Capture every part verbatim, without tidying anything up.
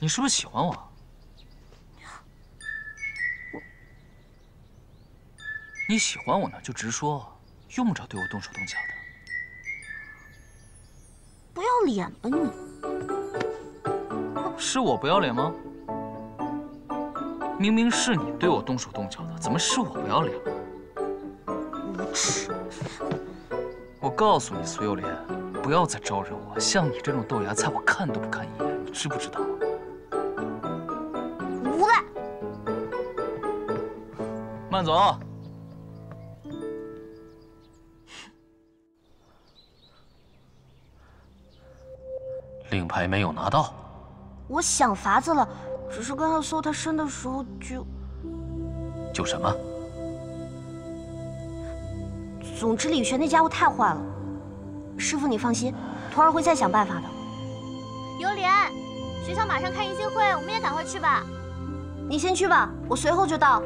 你是不是喜欢我？我，你喜欢我呢，就直说，用不着对我动手动脚的。不要脸吧你！是我不要脸吗？明明是你对我动手动脚的，怎么是我不要脸了？无耻！我告诉你，苏有莲。 不要再招惹我！像你这种豆芽菜，我看都不看一眼，你知不知道？无赖！慢走。令牌没有拿到。我想法子了，只是刚刚搜他身的时候就……就什么？总之，李玄那家伙太坏了。 师傅，你放心，徒儿会再想办法的。尤莲，学校马上开迎新会，我们也赶快去吧。你先去吧，我随后就到。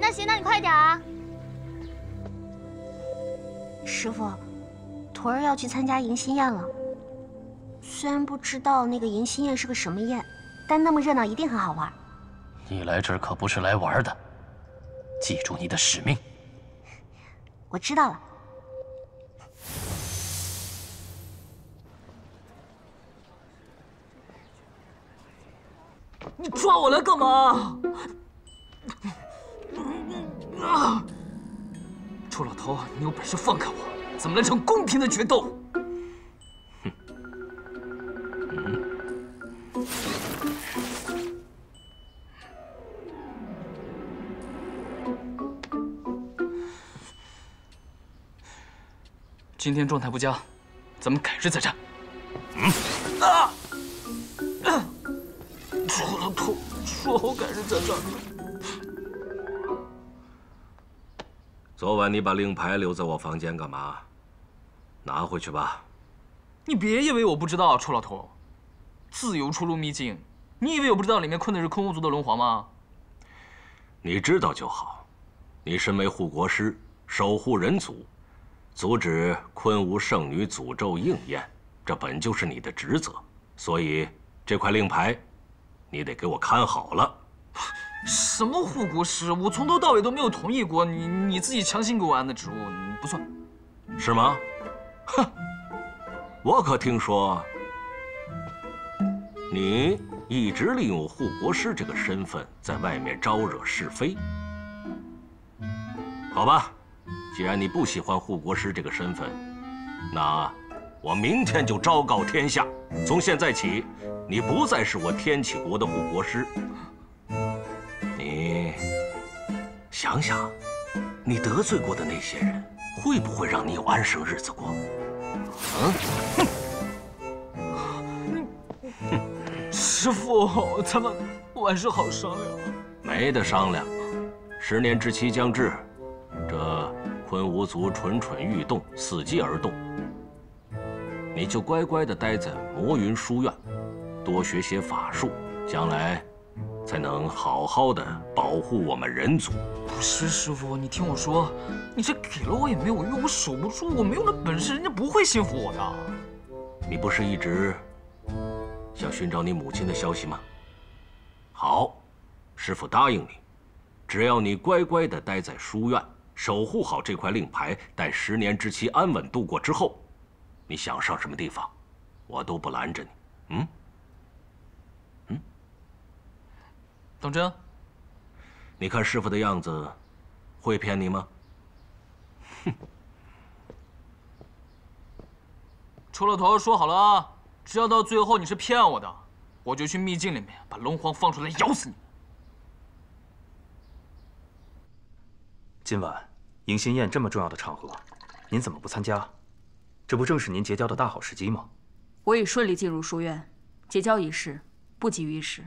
那行，那你快点啊。师傅，徒儿要去参加迎新宴了。虽然不知道那个迎新宴是个什么宴，但那么热闹一定很好玩。你来这儿可不是来玩的，记住你的使命。我知道了。 你抓我来干嘛？啊！臭老头，你有本事放开我，咱们来场公平的决斗。哼！今天状态不佳，咱们改日再战。嗯。啊！ 臭老头，说好改日再战。昨晚你把令牌留在我房间干嘛？拿回去吧。你别以为我不知道，臭老头，自由出入秘境。你以为我不知道里面困的是空无族的龙皇吗？你知道就好。你身为护国师，守护人族，阻止昆吾圣女诅咒应验，这本就是你的职责。所以这块令牌。 你得给我看好了！什么护国师？我从头到尾都没有同意过你，你自己强行给我安的职务，不算，是吗？哼！我可听说你一直利用护国师这个身份在外面招惹是非。好吧，既然你不喜欢护国师这个身份，那我明天就昭告天下，从现在起。 你不再是我天启国的护国师，你想想，你得罪过的那些人，会不会让你有安生日子过？嗯，师父，咱们晚上好商量。没得商量，十年之期将至，这昆吾族蠢蠢欲动，伺机而动，你就乖乖的待在魔云书院。 多学些法术，将来才能好好的保护我们人族。不是师傅，你听我说，你这给了我也没有用，我守不住，我没有那本事，人家不会信服我的。你不是一直想寻找你母亲的消息吗？好，师傅答应你，只要你乖乖的待在书院，守护好这块令牌，待十年之期安稳度过之后，你想上什么地方，我都不拦着你。嗯。 当真？你看师傅的样子，会骗你吗？哼！臭老头，说好了啊，只要到最后你是骗我的，我就去秘境里面把龙皇放出来，咬死你！今晚迎新宴这么重要的场合，您怎么不参加？这不正是您结交的大好时机吗？我已顺利进入书院，结交一事不急于一时。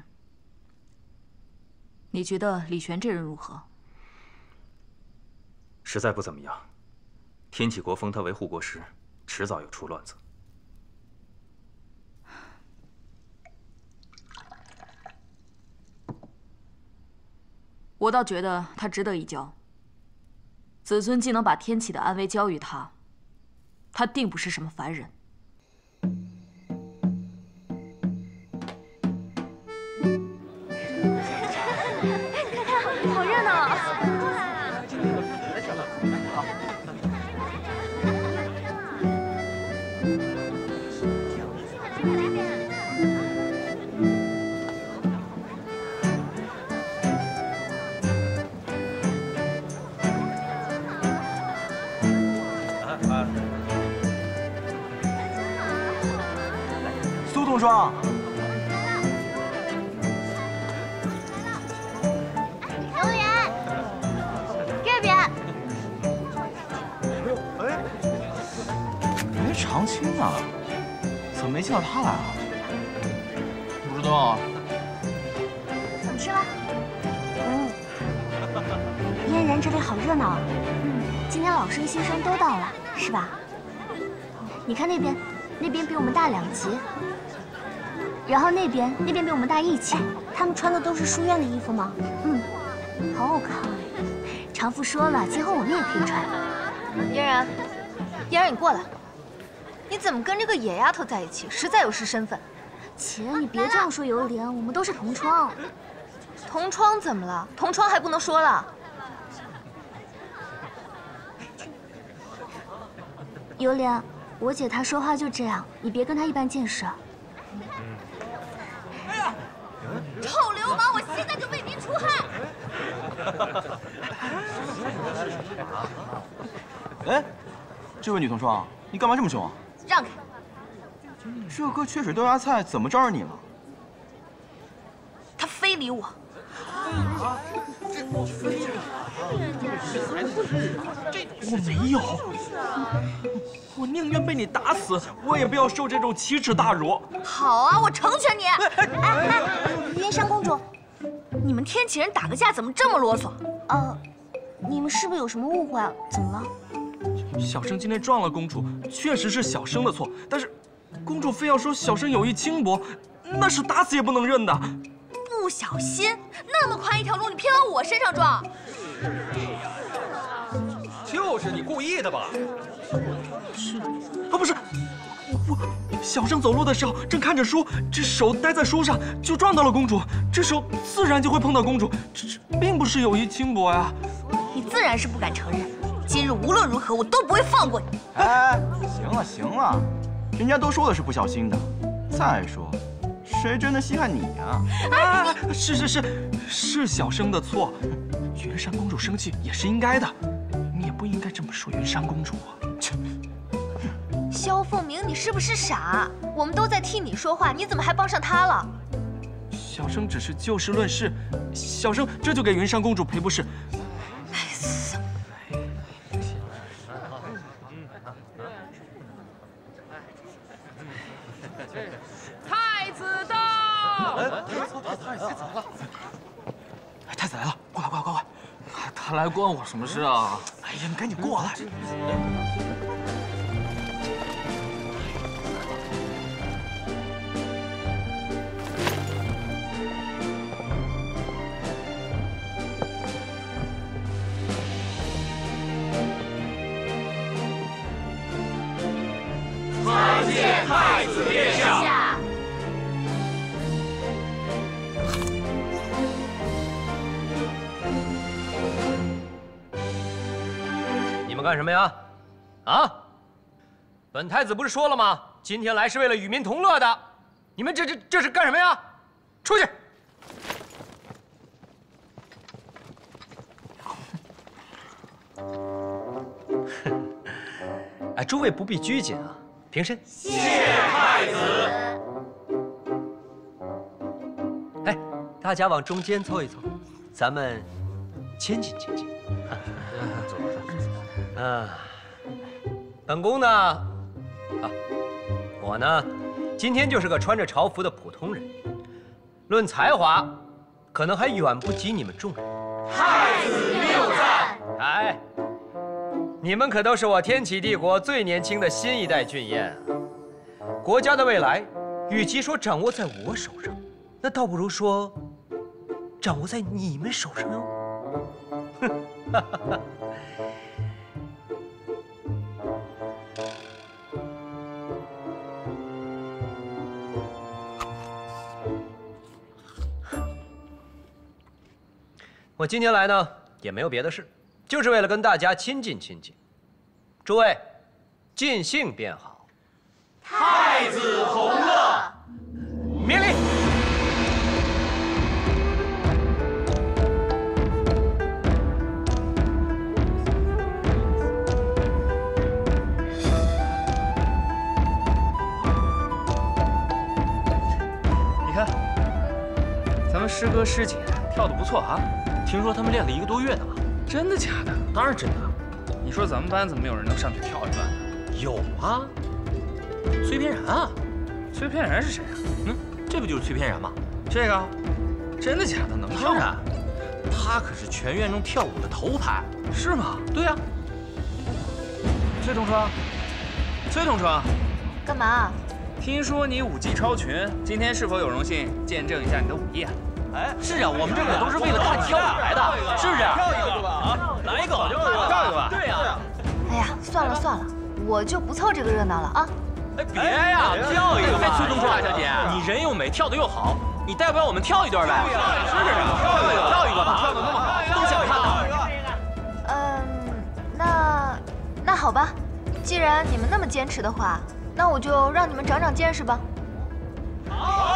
你觉得李玄这人如何？实在不怎么样。天启国封他为护国师，迟早要出乱子。我倒觉得他值得一交。子孙既能把天启的安危交于他，他定不是什么凡人。好热闹啊！好，苏冬霜。 长青啊，怎么没叫他来啊？不知道啊。我们吃吧。嗯。嫣然这里好热闹啊。嗯。今天老生新生都到了，是吧？你看那边，那边比我们大两级。然后那边，那边比我们大一级。他们穿的都是书院的衣服吗？嗯。好好看。长父说了，今后我们也可以穿。嫣然，嫣然，你过来。 你怎么跟这个野丫头在一起？实在有失身份。姐，你别这样说尤莲，我们都是同窗。同窗怎么了？同窗还不能说了。尤莲，我姐她说话就这样，你别跟她一般见识。哎呀，臭流氓！我现在就为您出汗。哎，这位女同窗，你干嘛这么凶啊？ 让开！这个缺水豆芽菜怎么招惹你了？他非礼我。我没有，我宁愿被你打死，我也不要受这种奇耻大辱。好啊，我成全你。哎哎，燕山公主，你们天启人打个架怎么这么啰嗦？呃，你们是不是有什么误会啊？怎么了？ 小生今天撞了公主，确实是小生的错。但是，公主非要说小生有意轻薄，那是打死也不能认的。不小心，那么宽一条路，你偏往我身上撞，就是你故意的吧？是啊，不是，我小生走路的时候正看着书，这手待在书上就撞到了公主，这手自然就会碰到公主，这这并不是有意轻薄呀。你自然是不敢承认。 今日无论如何，我都不会放过你！哎，行了行了，人家都说的是不小心的。再说，谁真的稀罕你呀？哎，是是是，是小生的错。云山公主生气也是应该的，你也不应该这么说云山公主啊！切！萧凤鸣，你是不是傻？我们都在替你说话，你怎么还帮上她了？小生只是就事论事，小生这就给云山公主赔不是。 太子来了，过来，过来，过来！他来关我什么事啊？哎呀，你赶紧过来！参见太子殿下。 你们干什么呀？啊！本太子不是说了吗？今天来是为了与民同乐的。你们这这这是干什么呀？出去！哎，诸位不必拘谨啊，平身。谢太子。哎，大家往中间凑一凑，咱们亲近亲近。走走走。 啊，本宫呢，啊，我呢，今天就是个穿着朝服的普通人，论才华，可能还远不及你们众人。太子谬赞！哎，你们可都是我天启帝国最年轻的新一代郡燕啊！国家的未来，与其说掌握在我手上，那倒不如说，掌握在你们手上哟。哼，哈哈哈。我今天来呢也没有别的事，就是为了跟大家亲近亲近。诸位，尽兴便好。太子洪乐，免礼。 师哥师姐跳得不错啊，听说他们练了一个多月呢。真的假的？当然真的。你说咱们班怎么没有人能上去跳一段呢？有啊，崔翩然啊。崔翩然是谁啊？嗯，这不就是崔翩然吗？这个，真的假的？能跳？当然，他可是全院中跳舞的头牌。是吗？对啊。崔同窗，崔同窗，干嘛？听说你舞技超群，今天是否有荣幸见证一下你的舞艺啊？ 哎，是啊，我们这可都是为了看跳舞来的，是不是？跳一个吧，啊，来一个，跳一个吧，对呀。哎呀，算了算了，我就不凑这个热闹了啊。哎，别呀，跳一个吧。哎，崔东川小姐，你人又美，跳得又好，你代表我们跳一段呗？是啊，跳一个，跳一个吧，跳得那么好，都想看到。嗯，那那好吧，既然你们那么坚持的话，那我就让你们长长见识吧。好。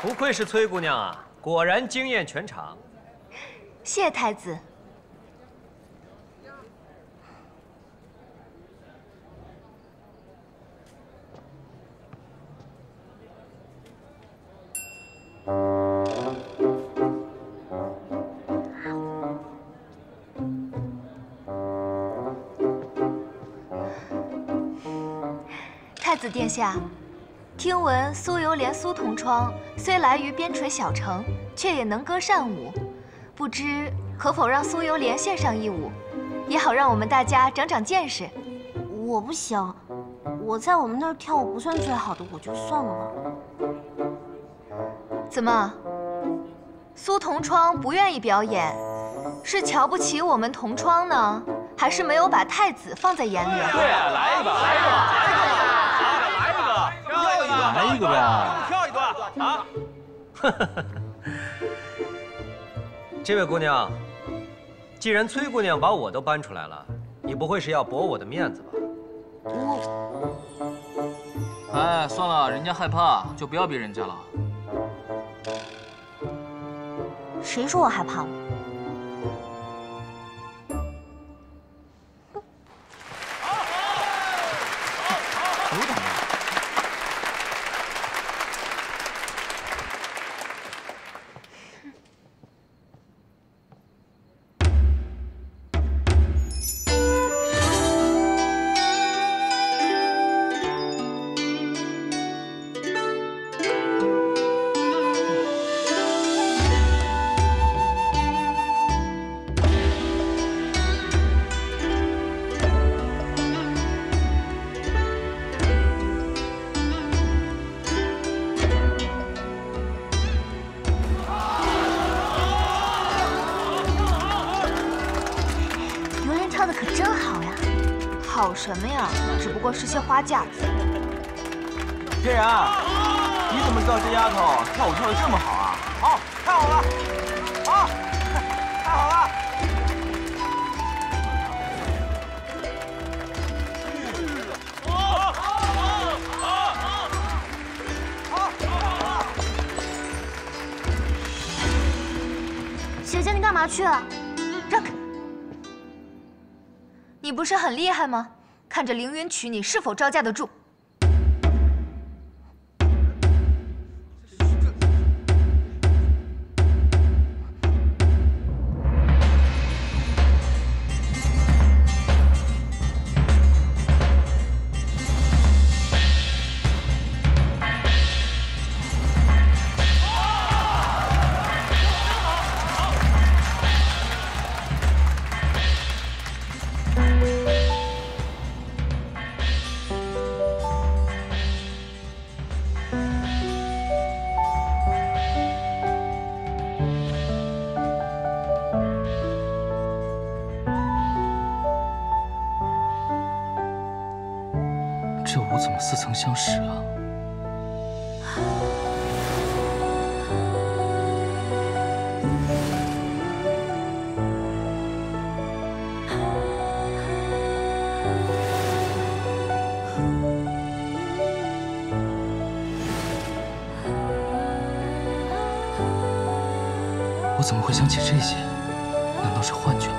不愧是崔姑娘啊，果然惊艳全场。谢谢太子。太子殿下。 听闻苏游连苏同窗虽来于边陲小城，却也能歌善舞，不知可否让苏游连献上一舞，也好让我们大家长长见识。我不行，我在我们那儿跳舞不算最好的，我就算了吧。怎么，苏同窗不愿意表演，是瞧不起我们同窗呢，还是没有把太子放在眼里？对，来一个，来一个，来一个。 来一个呗，跳一段啊！这位姑娘，既然崔姑娘把我都搬出来了，你不会是要驳我的面子吧？我……哎，算了，人家害怕，就不要逼人家了。谁说我害怕了？好什么呀？只不过是些花架子。天然，你怎么知道这丫头跳舞跳得这么好啊？好，太好了！好，太好了！好，好，好，好，好！姐姐，你干嘛去啊？让开！ 你不是很厉害吗？看这凌云娶你是否招架得住？似曾相识啊！我怎么会想起这些？难道是幻觉吗？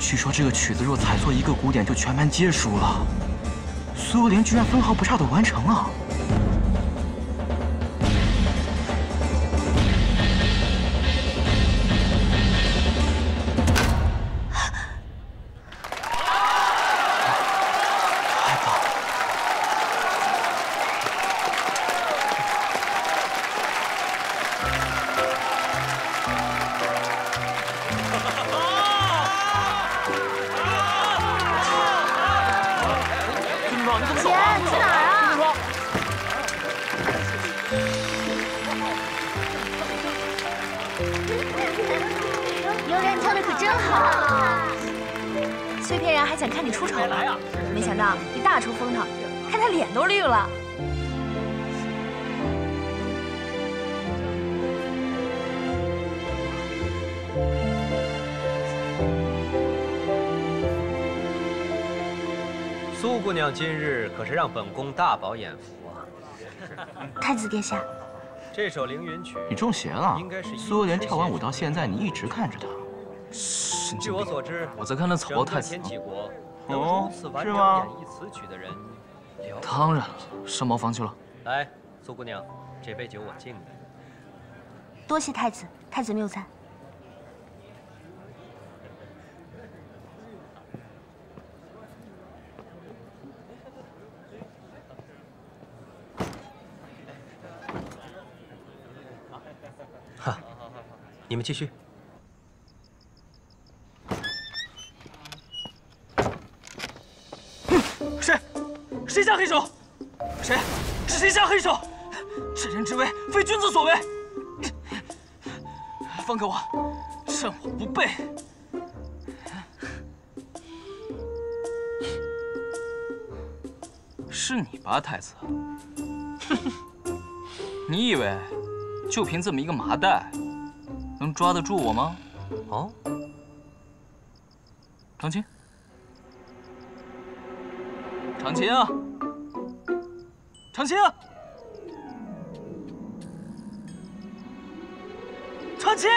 据说这个曲子若踩错一个鼓点，就全盘皆输了。苏有莲居然分毫不差地完成了。 苏姑娘今日可是让本宫大饱眼福啊！太子殿下，这首《凌云曲》你中邪了。苏有莲跳完舞到现在，你一直看着她。据我所知，我在看那曹太子。哦，是吗？当然了，上茅房去了。来，苏姑娘，这杯酒我敬你。多谢太子，太子谬赞。你们继续。 谁下黑手？谁？是谁下黑手？趁人之危，非君子所为。放开我！趁我不备。是你吧，太子？你以为就凭这么一个麻袋，能抓得住我吗？哦，长青，长青啊！ 长青，长青，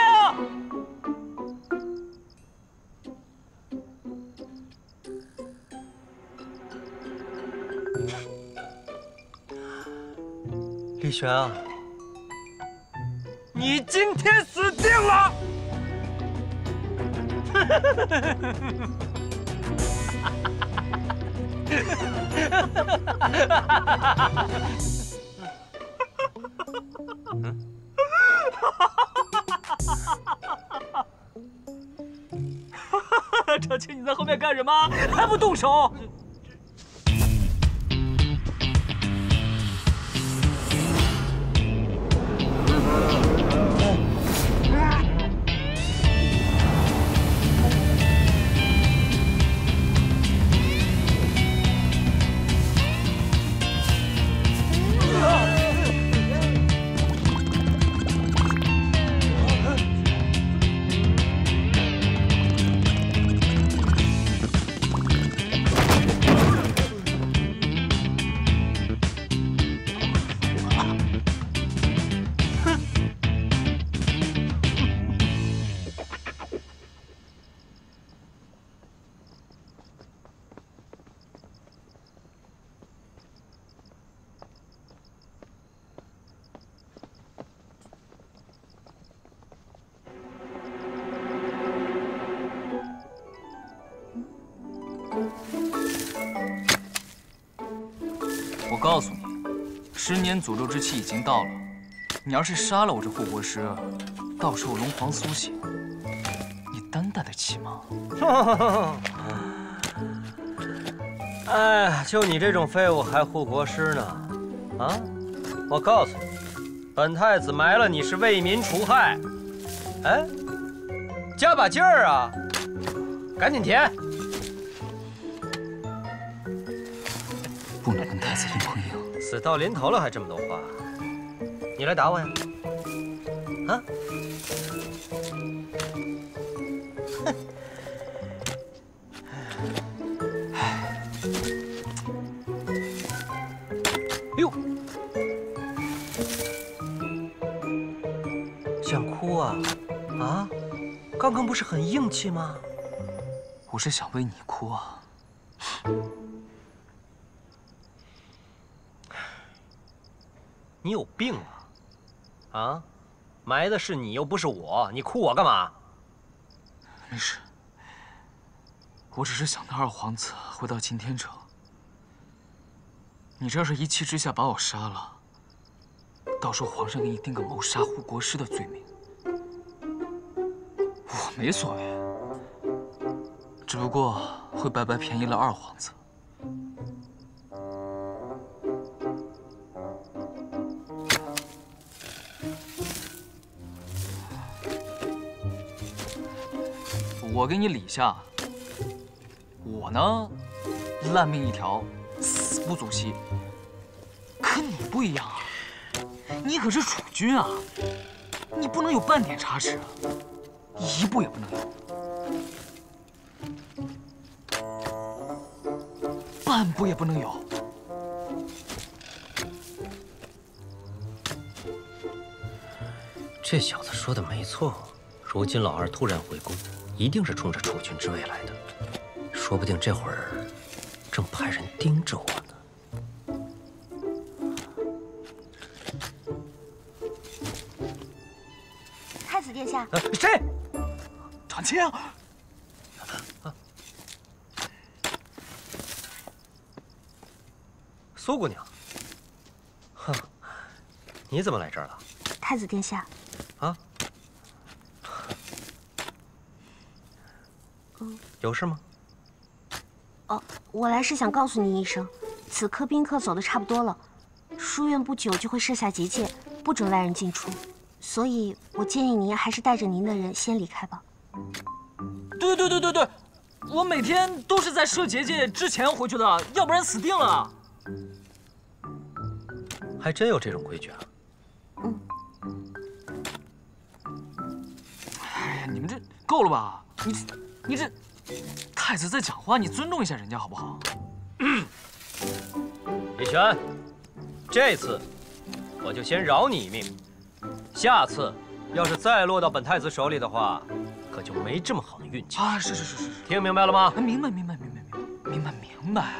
李玄啊，你今天死定了！长青，你在后面干什么？还不动手！告诉你，十年诅咒之期已经到了。你要是杀了我这护国师，到时候龙皇苏醒，你担待得起吗？哎，就你这种废物还护国师呢？啊！我告诉你，本太子埋了你是为民除害。哎，加把劲儿啊！赶紧填。 不能跟太子硬碰硬，死到临头了还这么多话，你来打我呀！啊！哎呦，想哭啊？啊？刚刚不是很硬气吗？我是想为你哭啊。 你有病啊！啊，埋的是你，又不是我，你哭我干嘛？没事，我只是想到二皇子回到擎天城，你这要是一气之下把我杀了，到时候皇上给你定个谋杀护国师的罪名，我没所谓，只不过会白白便宜了二皇子。 我给你理下，我呢，烂命一条，死不足惜。可你不一样啊，你可是储君啊，你不能有半点差池，一步也不能有，半步也不能有。这小子说的没错，如今老二突然回宫。 一定是冲着储君之位来的，说不定这会儿正派人盯着我呢。太子殿下，谁？长青。苏姑娘，哼，你怎么来这儿了？太子殿下。啊？嗯，有事吗？哦，我来是想告诉你一声，此刻宾客走的差不多了，书院不久就会设下结界，不准外人进出，所以我建议您还是带着您的人先离开吧。对对对对对，我每天都是在设结界之前回去的，要不然死定了。 还真有这种规矩啊！嗯。哎呀，你们这够了吧？你你这太子在讲话，你尊重一下人家好不好？李玄，这次我就先饶你一命，下次要是再落到本太子手里的话，可就没这么好的运气啊！是是是是是，听明白了吗？明白明白明白明白明白明白。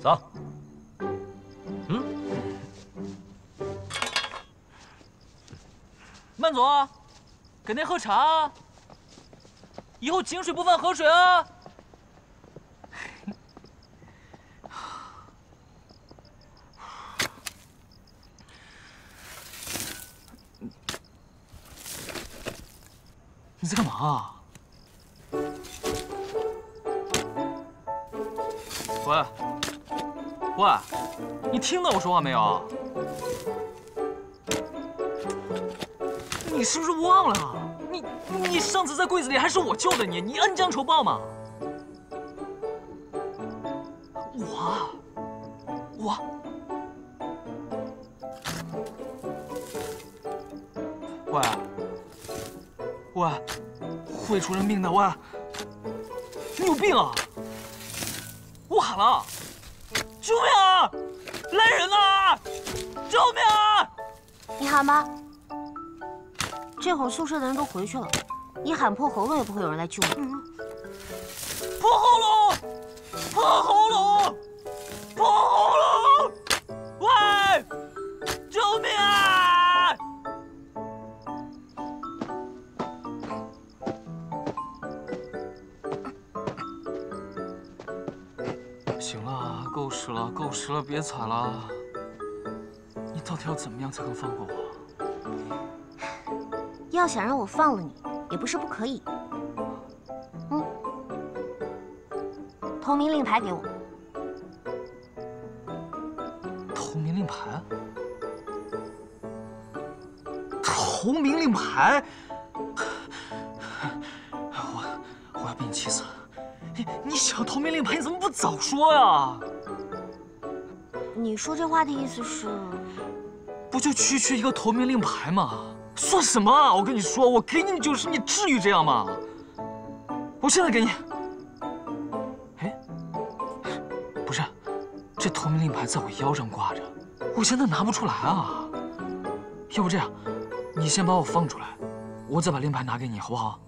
走。 慢走啊，给那喝茶啊！以后井水不犯河水啊！你在干嘛？喂，喂，你听到我说话没有？ 你是不是忘了？你你上次在柜子里还是我救的你，你恩将仇报嘛！我我喂喂，会出人命的喂！你有病啊！我喊了，救命啊！来人啊！救命啊！你喊吧。 这会儿宿舍的人都回去了，你喊破喉咙也不会有人来救你。破喉咙，破喉咙，破喉咙！喂，救命啊！行了，够使了，够使了，别踩了。你到底要怎么样才能放过我？ 要想让我放了你，也不是不可以。嗯，投名令牌给我。投名令牌？投名令牌？我我要被你气死！你你想投名令牌，你怎么不早说呀？你说这话的意思是？不就区区一个投名令牌吗？ 算什么啊！我跟你说，我给你九十，你至于这样吗？我现在给你。哎，不是，这投名令牌在我腰上挂着，我现在拿不出来啊。要不这样，你先把我放出来，我再把令牌拿给你，好不好？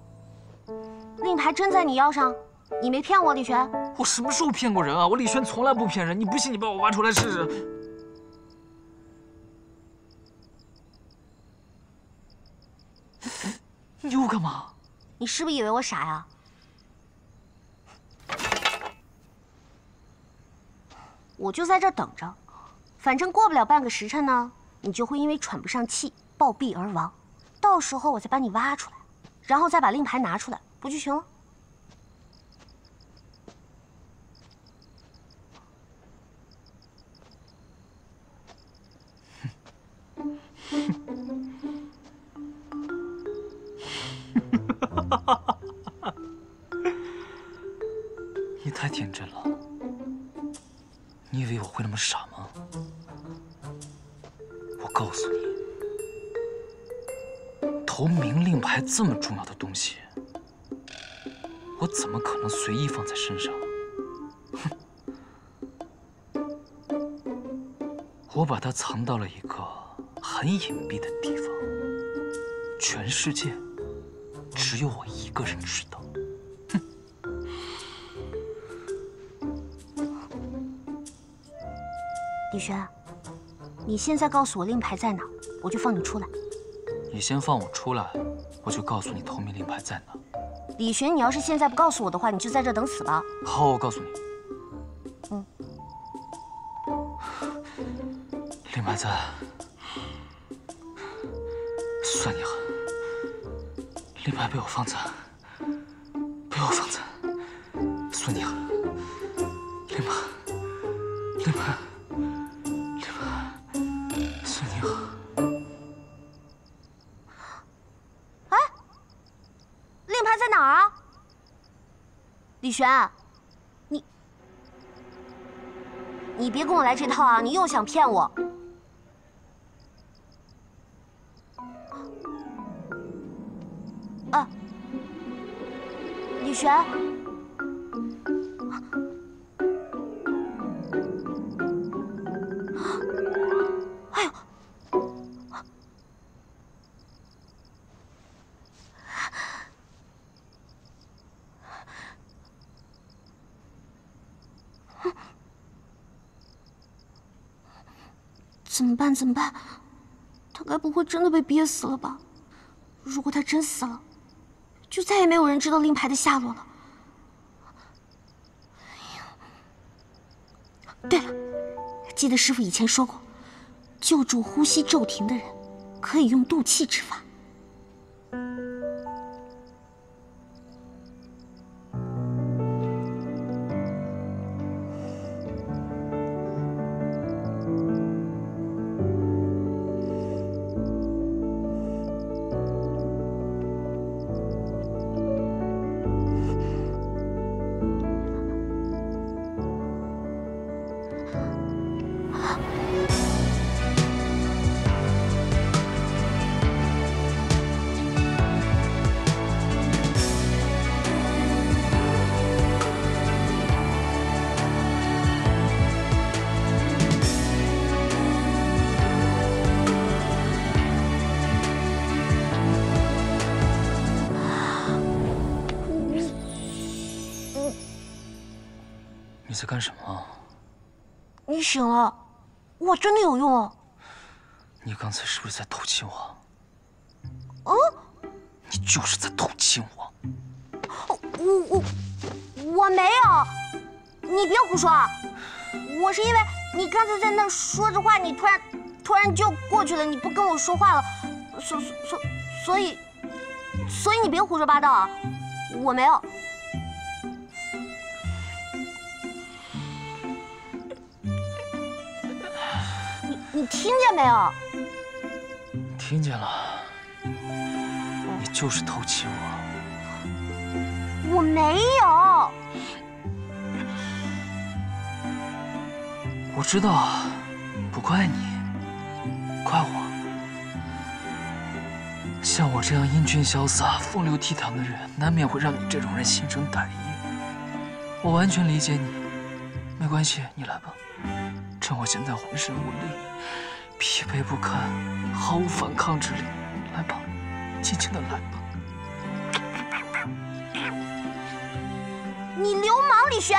令牌真在你腰上？你没骗我，李玄。我什么时候骗过人啊？我李玄从来不骗人。你不信，你把我挖出来试试。 你又干嘛？你是不是以为我傻呀？我就在这等着，反正过不了半个时辰呢，你就会因为喘不上气暴毙而亡。到时候我再把你挖出来，然后再把令牌拿出来，不就行了？你太天真了，你以为我会那么傻吗？我告诉你，投名令牌这么重要的东西，我怎么可能随意放在身上？哼！我把它藏到了一个很隐蔽的地方，全世界。 只有我一个人知道。哼！李玄，你现在告诉我令牌在哪，我就放你出来。你先放我出来，我就告诉你投名令牌在哪。李玄，你要是现在不告诉我的话，你就在这等死吧。好，我告诉你。嗯。令牌在，算你狠。林白被我放走，被我放走，苏宁，林白，林白，林白，苏宁。哎，令牌在哪儿啊？李璇，你，你别跟我来这套啊！你又想骗我。 啊，李璇，哎呦，怎么办？怎么办？他该不会真的被憋死了吧？如果他真死了…… 就再也没有人知道令牌的下落了。对了，记得师傅以前说过，救助呼吸骤停的人，可以用渡气之法。你在干什么？你醒了，我真的有用啊！你刚才是不是在偷亲我？嗯，你就是在偷亲我。我我我没有，你别胡说啊！我是因为你刚才在那说着话，你突然突然就过去了，你不跟我说话了，所所所所以所以你别胡说八道啊！我没有。 你听见没有？听见了，你就是偷亲我。我没有。我知道，不怪你，怪我。像我这样英俊潇洒、风流倜傥的人，难免会让你这种人心生歹意。我完全理解你，没关系，你来吧。 趁我现在浑身无力、疲惫不堪、毫无反抗之力，来吧，轻轻的来吧。你流氓，李璇！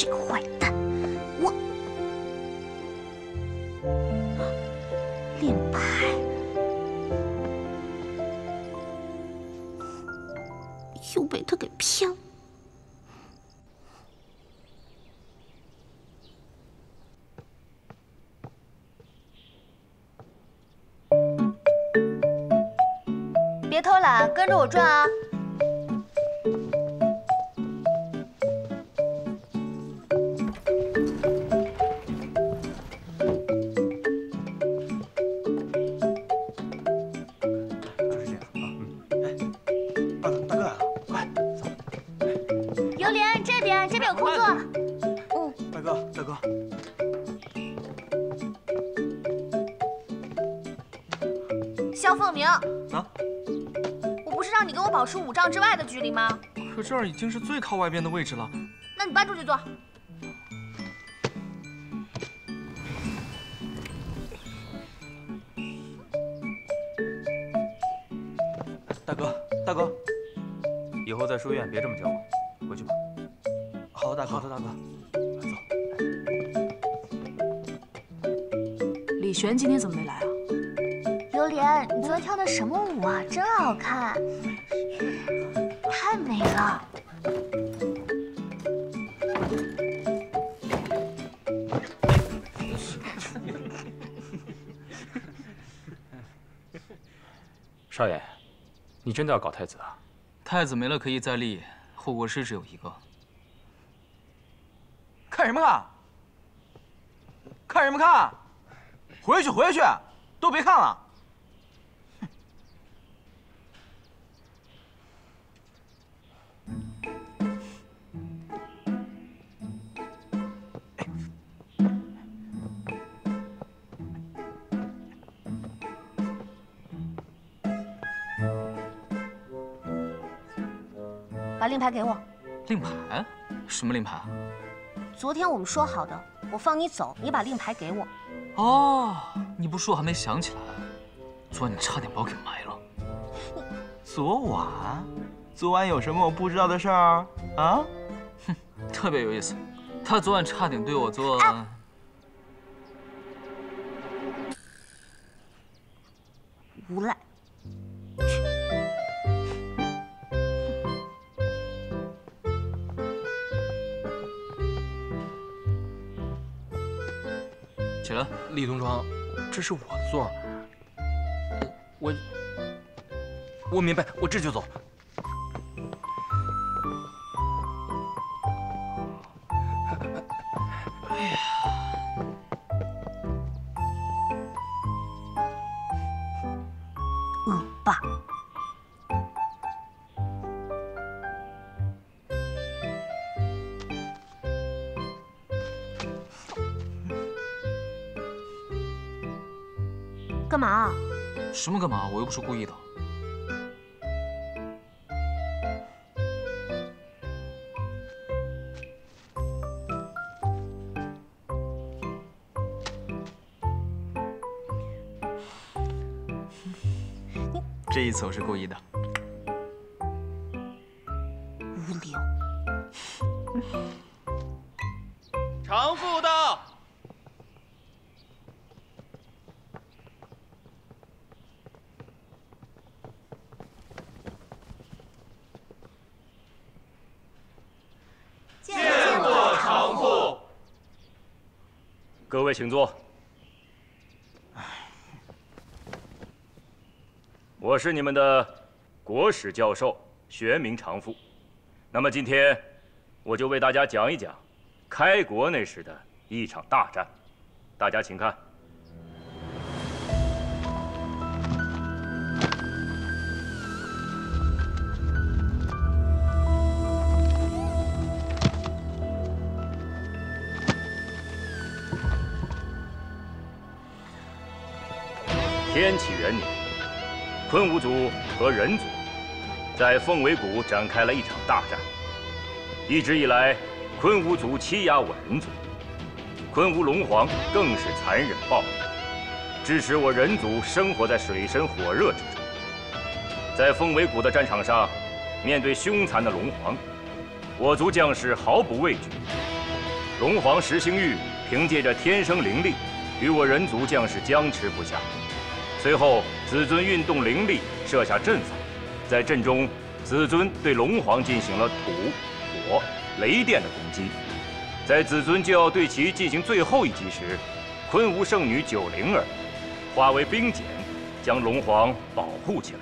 这个坏蛋，我令牌，又被他给骗了。别偷懒，跟着我转啊！ 保持五丈之外的距离吗？可这儿已经是最靠外边的位置了。那你搬出去坐。大哥，大哥，以后在书院别这么叫我，回去吧。好，大哥，好的，大哥，走。李璇今天怎么没来啊？榴莲，你昨天跳的什么舞啊？真好看，太美了。少爷，你真的要搞太子啊？太子没了可以再立，护国师只有一个。看什么看？看什么看？ 回去，回去，都别看了。把令牌给我。令牌？什么令牌？昨天我们说好的，我放你走，你把令牌给我。 哦，你不说我还没想起来，昨晚你差点把我给埋了。昨晚，昨晚有什么我不知道的事儿啊？哼，特别有意思。他昨晚差点对我做……啊、无赖。 起来，李东窗，这是我的座，我我明白，我这就走。哎呀，恶霸！干嘛？什么干嘛？我又不是故意的。这一次我是故意的。无聊。常副到。 各位请坐。我是你们的国史教授玄冥常富，那么今天我就为大家讲一讲开国那时的一场大战，大家请看。 天启元年，昆吾族和人族在凤尾谷展开了一场大战。一直以来，昆吾族欺压我人族，昆吾龙皇更是残忍暴力，致使我人族生活在水深火热之中。在凤尾谷的战场上，面对凶残的龙皇，我族将士毫不畏惧。龙皇石星玉凭借着天生灵力，与我人族将士僵持不下。 随后，子尊运动灵力设下阵法，在阵中，子尊对龙皇进行了土、火、雷电的攻击。在子尊就要对其进行最后一击时，昆吾圣女九灵儿化为冰茧，将龙皇保护起来。